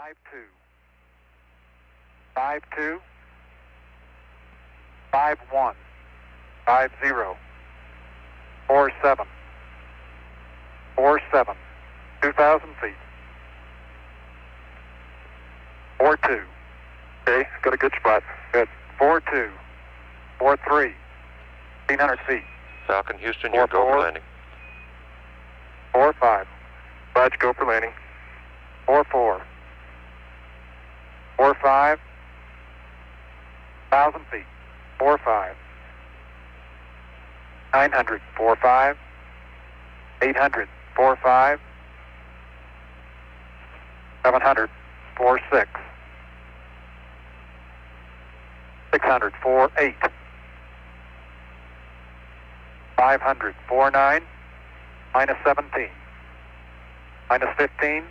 5-2. 5-2. 5-1. 5-0. 4-7. 4-7. 2,000 feet. 4-2. Okay, got a good spot. Good. 4-2. 4-3. 1,500 feet. Falcon, Houston, you go for landing. 4-5. Roger, go for landing. 4-4. 4-5. 1,000 feet. 4-5. 900. 4-5. 800. 4-5. 700. 4-6. 600. 4-8. 500. 4-9. -17. -15.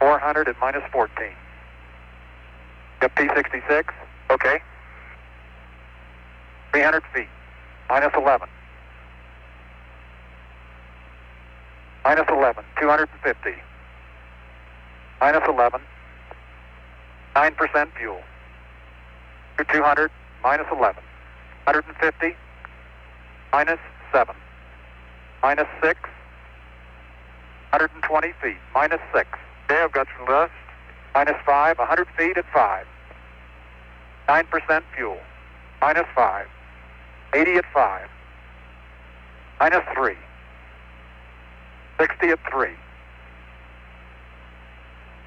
400 at -14. P66. Okay. 300 feet. -11. -11. 250. -11. 9% fuel. 200. -11. 150. -7. -6. 120 feet. -6. Okay, I've got some dust. -5. 100 feet at 5. 9% fuel. -5. 80 at 5. -3. 60 at 3.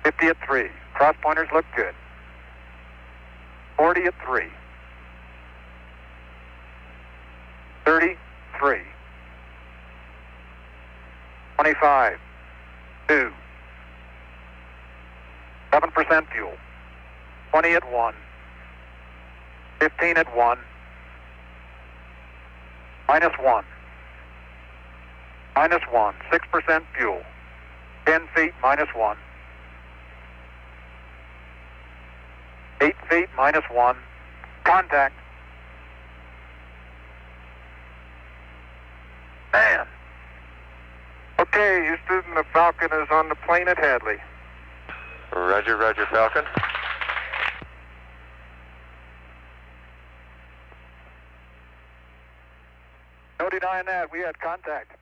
50 at 3. Cross pointers look good. 40 at 3. 33. 25. 2. 7% fuel. 20 at 1. 15 at 1. -1. -1. 6% fuel. 10 feet. -1. 8 feet. -1. Contact. Man. Okay, Houston, the Falcon is on the plane at Hadley. Roger, roger, Falcon. No denying that. We had contact.